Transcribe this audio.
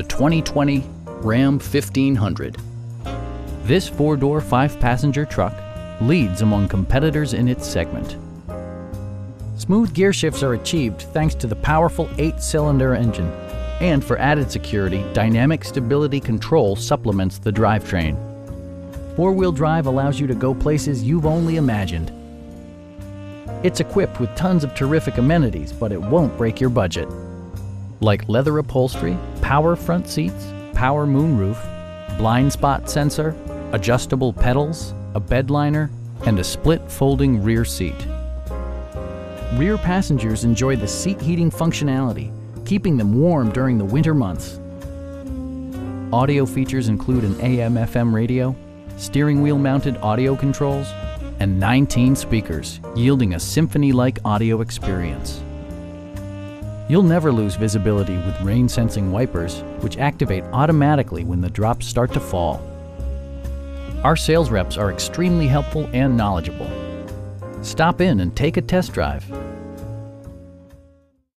the 2020 Ram 1500. This four-door, five-passenger truck leads among competitors in its segment. Smooth gear shifts are achieved thanks to the powerful 8-cylinder engine, and for added security, dynamic stability control supplements the drivetrain. Four-wheel drive allows you to go places you've only imagined. It's equipped with tons of terrific amenities, but it won't break your budget, like leather upholstery, power front seats, power moonroof, blind spot sensor, adjustable pedals, a bed liner, and a split folding rear seat. Rear passengers enjoy the seat heating functionality, keeping them warm during the winter months. Audio features include an AM/FM radio, steering wheel mounted audio controls, and 19 speakers, yielding a symphony-like audio experience. You'll never lose visibility with rain-sensing wipers, which activate automatically when the drops start to fall. Our sales reps are extremely helpful and knowledgeable. Stop in and take a test drive.